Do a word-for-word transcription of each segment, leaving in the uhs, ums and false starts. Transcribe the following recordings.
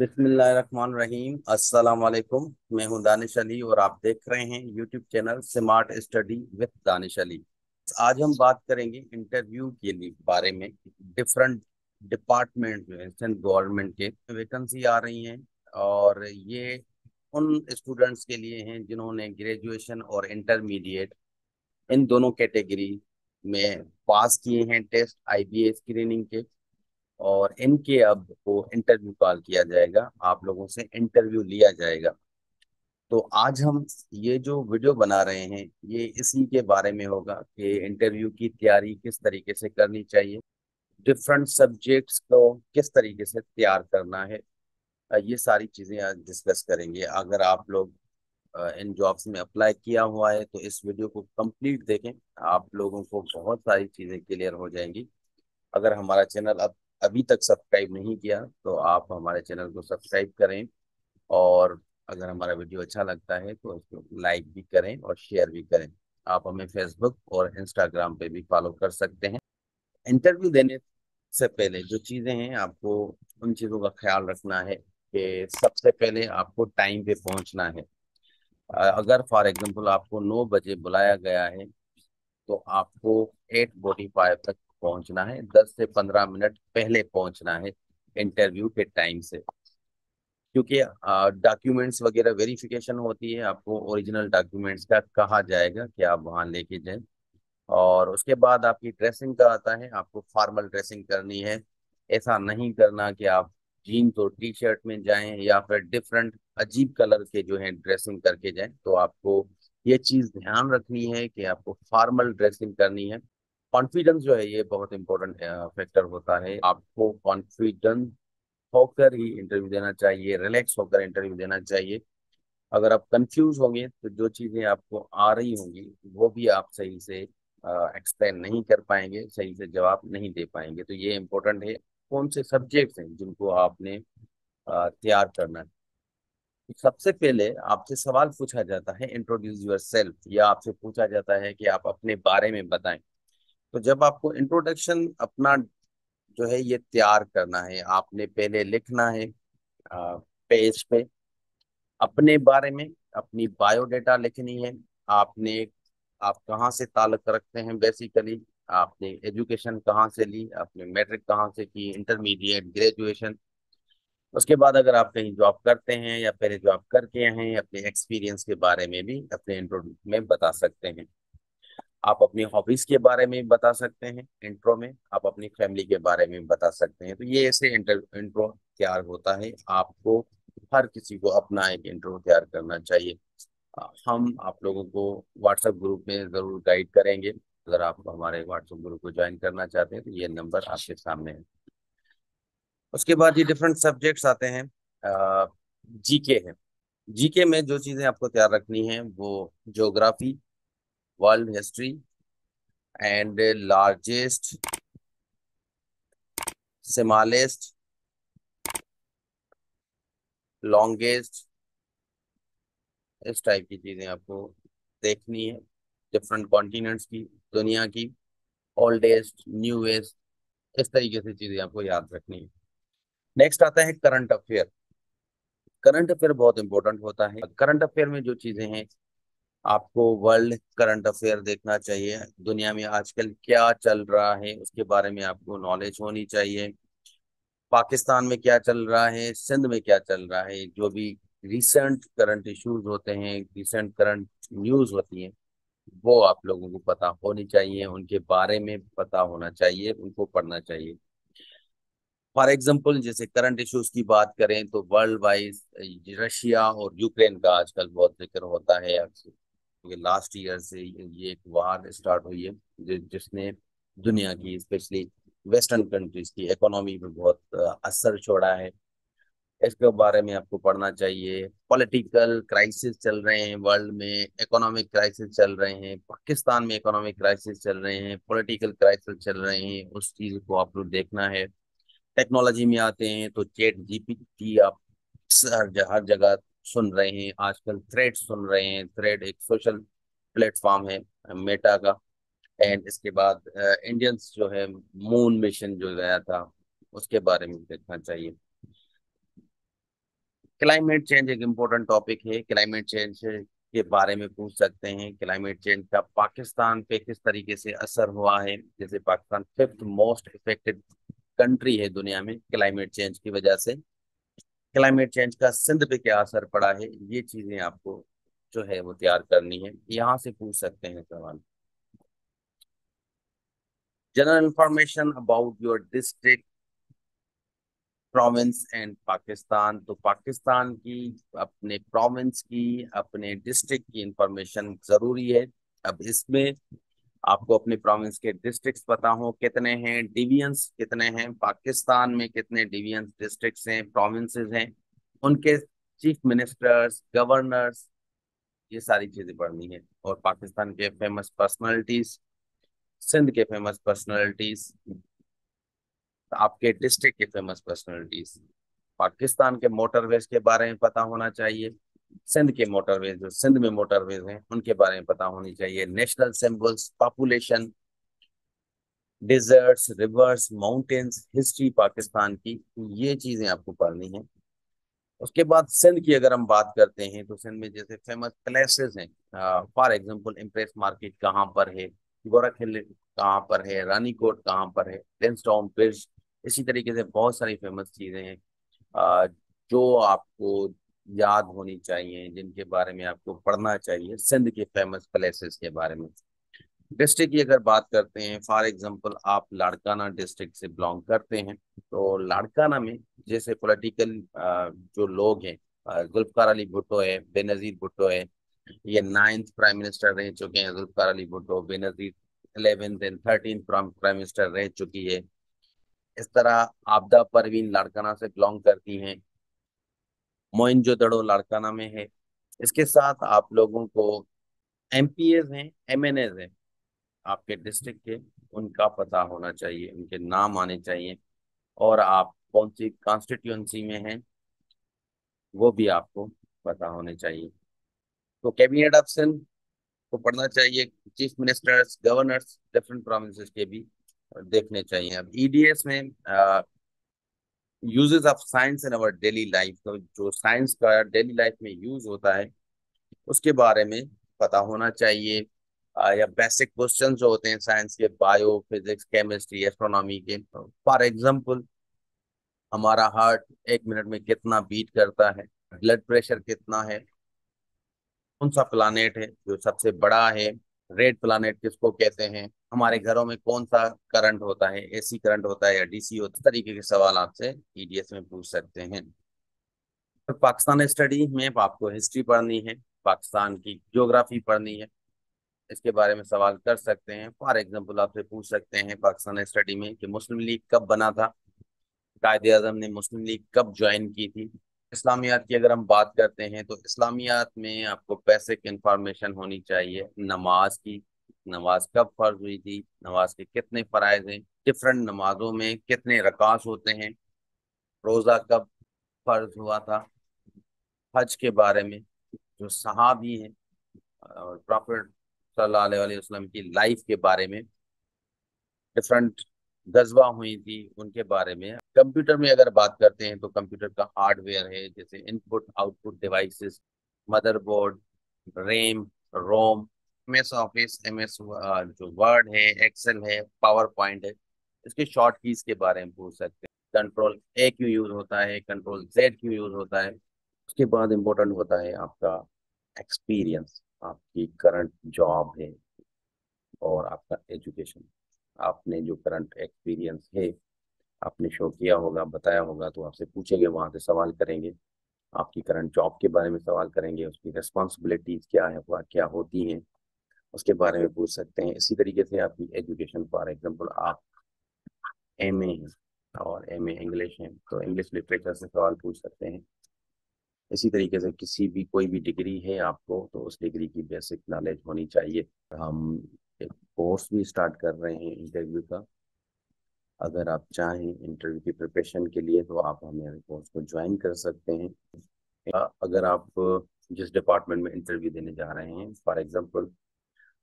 बिस्मिल्लाहिर्रहमानिर्रहीम, अस्सलाम वालेकुम। मैं हूं दानिश अली और आप देख रहे हैं YouTube channel smart study with Danish Ali. आज हम बात करेंगे इंटरव्यू के लिए बारे में। डिफरेंट डिपार्टमेंट में सेंट्रल गवर्नमेंट के वैकेंसी आ रही हैं और ये उन स्टूडेंट्स के लिए हैं जिन्होंने ग्रेजुएशन और इंटरमीडिएट इन दोनों कैटेगरी में पास किए हैं test I B A screening के, और इनके अब वो इंटरव्यू कॉल किया जाएगा, आप लोगों से इंटरव्यू लिया जाएगा। तो आज हम ये जो वीडियो बना रहे हैं ये इसी के बारे में होगा कि इंटरव्यू की तैयारी किस तरीके से करनी चाहिए, डिफरेंट सब्जेक्ट्स को किस तरीके से तैयार करना है, ये सारी चीज़ें आज डिस्कस करेंगे। अगर आप लोग इन जॉब्स में अप्लाई किया हुआ है तो इस वीडियो को कंप्लीट देखें, आप लोगों को बहुत सारी चीज़ें क्लियर हो जाएंगी। अगर हमारा चैनल अब अभी तक सब्सक्राइब नहीं किया तो आप हमारे चैनल को सब्सक्राइब करें, और अगर हमारा वीडियो अच्छा लगता है तो उसको लाइक भी करें और शेयर भी करें। आप हमें फेसबुक और इंस्टाग्राम पे भी फॉलो कर सकते हैं। इंटरव्यू देने से पहले जो चीज़ें हैं आपको उन चीज़ों का ख्याल रखना है कि सबसे पहले आपको टाइम पे पहुंचना है। अगर फॉर एग्जाम्पल आपको नौ बजे बुलाया गया है तो आपको एट फोर्टी फाइव तक पहुंचना है, दस से पंद्रह मिनट पहले पहुंचना है इंटरव्यू के टाइम से, क्योंकि डॉक्यूमेंट्स वगैरह वेरिफिकेशन होती है। आपको ओरिजिनल डॉक्यूमेंट्स का कहा जाएगा कि आप वहां लेके जाएं। और उसके बाद आपकी ड्रेसिंग का आता है, आपको फॉर्मल ड्रेसिंग करनी है। ऐसा नहीं करना कि आप जीन्स और टी शर्ट में जाएं या फिर डिफरेंट अजीब कलर के जो है ड्रेसिंग करके जाएं। तो आपको ये चीज़ ध्यान रखनी है कि आपको फॉर्मल ड्रेसिंग करनी है। कॉन्फिडेंस जो है ये बहुत इंपॉर्टेंट फैक्टर होता है। आपको कॉन्फिडेंस होकर ही इंटरव्यू देना चाहिए, रिलैक्स होकर इंटरव्यू देना चाहिए। अगर आप कंफ्यूज होंगे तो जो चीज़ें आपको आ रही होंगी वो भी आप सही से एक्सप्लेन नहीं कर पाएंगे, सही से जवाब नहीं दे पाएंगे। तो ये इम्पोर्टेंट है कौन से सब्जेक्ट्स हैं जिनको आपने तैयार करना है। सबसे पहले आपसे सवाल पूछा जाता है इंट्रोड्यूस योर सेल्फ, या आपसे पूछा जाता है कि आप अपने बारे में बताएं। तो जब आपको इंट्रोडक्शन अपना जो है ये तैयार करना है, आपने पहले लिखना है पेज पे अपने बारे में, अपनी बायोडाटा लिखनी है। आपने आप कहाँ से ताल्लुक़ रखते हैं, बेसिकली आपने एजुकेशन कहाँ से ली, आपने मैट्रिक कहाँ से की, इंटरमीडिएट, ग्रेजुएशन। उसके बाद अगर आप कहीं जॉब करते हैं या पहले जॉब करके आए हैं, अपने एक्सपीरियंस के बारे में भी अपने इंट्रो में बता सकते हैं। आप अपनी हॉबीज के बारे में बता सकते हैं इंट्रो में, आप अपनी फैमिली के बारे में बता सकते हैं। तो ये ऐसे इंट्रो तैयार होता है। आपको हर किसी को अपना एक इंट्रो तैयार करना चाहिए। हम आप लोगों को व्हाट्सएप ग्रुप में ज़रूर गाइड करेंगे। अगर आप हमारे व्हाट्सएप ग्रुप को ज्वाइन करना चाहते हैं तो ये नंबर आपके सामने है। उसके बाद ये डिफरेंट सब्जेक्ट्स आते हैं, जी के है। जी के में जो चीज़ें आपको तैयार रखनी है वो geography, world history and largest, smallest, longest, इस टाइप की चीज़ें आपको देखनी है। डिफरेंट कॉन्टिनेंट्स की, दुनिया की, ओल्डेस्ट, न्यूएस्ट, इस तरीके से चीज़ें आपको याद रखनी है। नेक्स्ट आता है करंट अफेयर। करंट अफेयर बहुत इंपॉर्टेंट होता है। करंट अफेयर में जो चीज़ें हैं आपको वर्ल्ड करंट अफेयर देखना चाहिए, दुनिया में आजकल क्या चल रहा है उसके बारे में आपको नॉलेज होनी चाहिए। पाकिस्तान में क्या चल रहा है, सिंध में क्या चल रहा है, जो भी रिसेंट करंट इश्यूज होते हैं, रिसेंट करंट न्यूज़ होती हैं, वो आप लोगों को पता होनी चाहिए, उनके बारे में पता होना चाहिए, उनको पढ़ना चाहिए। फॉर एग्जाम्पल जैसे करंट इश्यूज की बात करें तो वर्ल्ड वाइज रशिया और यूक्रेन का आजकल बहुत जिक्र होता है। लास्ट ईयर से ये एक वार स्टार्ट हुई है जिसने दुनिया की स्पेशली वेस्टर्न कंट्रीज की इकोनॉमी पर बहुत असर छोड़ा है, इसके बारे में आपको पढ़ना चाहिए। पॉलिटिकल क्राइसिस चल रहे हैं वर्ल्ड में, इकोनॉमिक क्राइसिस चल रहे हैं, पाकिस्तान में इकोनॉमिक क्राइसिस चल रहे हैं, पॉलिटिकल क्राइसिस चल रहे हैं, उस चीज़ को आपको देखना है। टेक्नोलॉजी में आते हैं तो चैट जीपीटी आप हर हर जगह सुन रहे हैं, आजकल थ्रेड सुन रहे हैं। थ्रेड एक सोशल प्लेटफॉर्म है मेटा का। एंड इसके बाद इंडियंस जो है मून मिशन जो गया था उसके बारे में देखना चाहिए। क्लाइमेट चेंज एक इम्पोर्टेंट टॉपिक है, क्लाइमेट चेंज के बारे में पूछ सकते हैं। क्लाइमेट चेंज का पाकिस्तान पे किस तरीके से असर हुआ है, जैसे Pakistan fifth most affected country है दुनिया में क्लाइमेट चेंज की वजह से, क्लाइमेट चेंज का सिंध पे क्या असर पड़ा है, ये चीजें आपको जो है वो तैयार करनी है, यहाँ से पूछ सकते हैं सवाल। General information about your district, province and Pakistan, तो पाकिस्तान की अपने प्रोविंस की अपने डिस्ट्रिक्ट की इंफॉर्मेशन जरूरी है। अब इसमें आपको अपने प्रोविंस के डिस्ट्रिक्ट्स पता हो कितने हैं, डिवीजंस कितने हैं, पाकिस्तान में कितने डिवीजंस डिस्ट्रिक्ट्स हैं, प्रोविंसेस हैं, उनके चीफ मिनिस्टर्स, गवर्नर्स, ये सारी चीजें पढ़नी है। और पाकिस्तान के फेमस पर्सनैलिटीज, सिंध के फेमस पर्सनैलिटीज, आपके डिस्ट्रिक्ट के फेमस पर्सनैलिटीज, पाकिस्तान के मोटरवेज के बारे में पता होना चाहिए, सिंध के मोटरवेज जो सिंध में मोटरवेज हैं उनके बारे में पता होनी चाहिए, national symbols, population, deserts, rivers, mountains, history Pakistan की, ये चीजें आपको पढ़नी है। उसके बाद सिंध की अगर हम बात करते हैं तो सिंध में जैसे फेमस प्लेसेस हैं, फॉर एग्जाम्पल इम्प्रेस मार्केट कहाँ पर है, गोरखपुर कहाँ पर है, रानीकोट कहाँ पर है, टेंसटाउन ब्रिज, इसी तरीके से बहुत सारी फेमस चीजें हैं जो आपको याद होनी चाहिए, जिनके बारे में आपको पढ़ना चाहिए सिंध के फेमस प्लेसेस के बारे में। डिस्ट्रिक्ट की अगर बात करते हैं, फॉर एग्जांपल आप लाड़काना डिस्ट्रिक्ट से बिलोंग करते हैं, तो लाड़काना में जैसे पॉलिटिकल जो लोग हैं, जुल्फकार अली भुट्टो है, बेनज़ीर भुट्टो है, ये नाइन्थ प्राइम मिनिस्टर रह चुके हैं Zulfikar Ali Bhutto, Benazir eleventh and thirteen prime minister रह चुकी है। इस तरह आबदा परवीन लाड़काना से बिलोंग करती हैं, मोइन जो दड़ो लाड़काना में है। इसके साथ आप लोगों को एमपीएस हैं, एमएनएस हैं आपके डिस्ट्रिक्ट के, उनका पता होना चाहिए, उनके नाम आने चाहिए, और आप कौन सी कॉन्स्टिट्यूंसी में हैं वो भी आपको पता होने चाहिए। तो कैबिनेट ऑफ सिंध को पढ़ना चाहिए, chief ministers, governors different provinces के भी देखने चाहिए। अब ईडीएस में आ, uses of science in our daily life, तो जो साइंस का डेली लाइफ में यूज होता है उसके बारे में पता होना चाहिए, आ, या बेसिक क्वेश्चन जो होते हैं साइंस के, बायो, फिजिक्स, केमिस्ट्री, एस्ट्रोनॉमी के। फॉर एग्जांपल हमारा हार्ट एक मिनट में कितना बीट करता है, ब्लड प्रेशर कितना है, कौन सा प्लानेट है जो सबसे बड़ा है, रेड प्लानेट किसको कहते हैं, हमारे घरों में कौन सा करंट होता है, एसी करंट होता है या डीसी होता है, तरीके के सवाल आपसे ईडीएस में पूछ सकते हैं। तो पाकिस्तान स्टडी में आपको हिस्ट्री पढ़नी है, पाकिस्तान की ज्योग्राफी पढ़नी है, इसके बारे में सवाल कर सकते हैं। फॉर एग्जांपल आपसे पूछ सकते हैं पाकिस्तान स्टडी में कि मुस्लिम लीग कब बना था, कायदे-ए-आज़म ने मुस्लिम लीग कब ज्वाइन की थी। इस्लामियात की अगर हम बात करते हैं तो इस्लामियात में आपको बेसिक इन्फॉर्मेशन होनी चाहिए, नमाज की, नमाज कब फर्ज हुई थी, नमाज के कितने फ़राइज़ हैं, डिफरेंट नमाजों में कितने रकात होते हैं, रोज़ा कब फर्ज हुआ था, हज के बारे में, जो सहाबी हैं और प्रॉफिट सल्लल्लाहु अलैहि वसल्लम की लाइफ के बारे में, डिफरेंट गजवा हुई थी उनके बारे में। कंप्यूटर में अगर बात करते हैं तो कंप्यूटर का हार्डवेयर है जैसे input output devices, motherboard, RAM, ROM, MS Office, MS जो वर्ड है, एक्सेल है, पावर पॉइंट है, इसके शॉर्ट कीज के बारे में पूछ सकते हैं। कंट्रोल ए क्यों यूज होता है, कंट्रोल जेड क्यों यूज होता है। उसके बाद इम्पोर्टेंट होता है आपका एक्सपीरियंस, आपकी करंट जॉब है और आपका एजुकेशन, आपने जो करंट एक्सपीरियंस है आपने शो किया होगा, बताया होगा, तो आपसे पूछेंगे, वहाँ से सवाल करेंगे, आपकी करंट जॉब के बारे में सवाल करेंगे, उसकी रिस्पॉन्सिबिलिटीज क्या है, वह क्या होती हैं, उसके बारे में पूछ सकते हैं। इसी तरीके से आपकी एजुकेशन, फॉर एग्जांपल आप एम ए हैं और एम ए इंग्लिश हैं तो इंग्लिश लिटरेचर से सवाल पूछ सकते हैं। इसी तरीके से किसी भी कोई भी डिग्री है आपको तो उस डिग्री की बेसिक नॉलेज होनी चाहिए। हम एक कोर्स भी स्टार्ट कर रहे हैं इंटरव्यू का, अगर आप चाहें इंटरव्यू की प्रिपरेशन के लिए तो आप हमारे कोर्स को ज्वाइन कर सकते हैं। अगर आप जिस डिपार्टमेंट में इंटरव्यू देने जा रहे हैं, फॉर एग्जांपल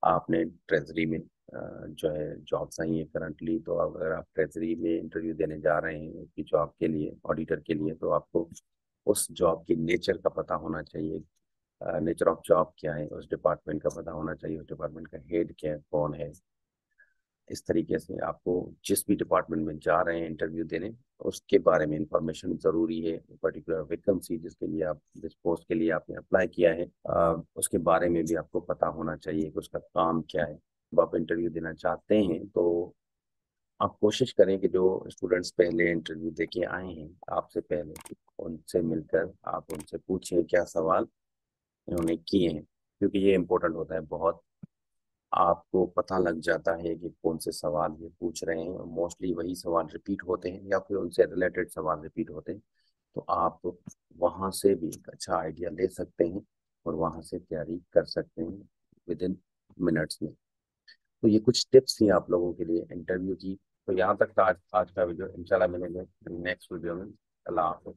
आपने ट्रेजरी में जो है जॉब्स आई हैं करंटली, तो अगर आप ट्रेजरी में इंटरव्यू देने जा रहे हैं उसकी जॉब के लिए, ऑडिटर के लिए, तो आपको उस जॉब की नेचर का पता होना चाहिए, नेचर ऑफ जॉब क्या है, उस डिपार्टमेंट का पता होना चाहिए, उस डिपार्टमेंट का हेड क्या है, कौन है। इस तरीके से आपको जिस भी डिपार्टमेंट में जा रहे हैं इंटरव्यू देने, उसके बारे में इंफॉर्मेशन ज़रूरी है। पर्टिकुलर वैकेंसी जिसके लिए आप, जिस पोस्ट के लिए आपने अप्लाई किया है, आ, उसके बारे में भी आपको पता होना चाहिए कि उसका काम क्या है। जब आप इंटरव्यू देना चाहते हैं तो आप कोशिश करें कि जो स्टूडेंट्स पहले इंटरव्यू दे के आए हैं आपसे पहले, उनसे मिलकर आप उनसे पूछें क्या सवाल उन्होंने किए हैं, क्योंकि ये इम्पोर्टेंट होता है बहुत। आपको पता लग जाता है कि कौन से सवाल ये पूछ रहे हैं, मोस्टली वही सवाल रिपीट होते हैं या फिर उनसे रिलेटेड सवाल रिपीट होते हैं, तो आप वहाँ से भी एक अच्छा आइडिया ले सकते हैं और वहाँ से तैयारी कर सकते हैं विद इन मिनट्स में। तो ये कुछ टिप्स थी आप लोगों के लिए इंटरव्यू की। तो यहाँ तक था आज आज का वीडियो। इंशाल्लाह मिलेंगे नेक्स्ट वीडियो में। अल्लाह हाफ़िज़।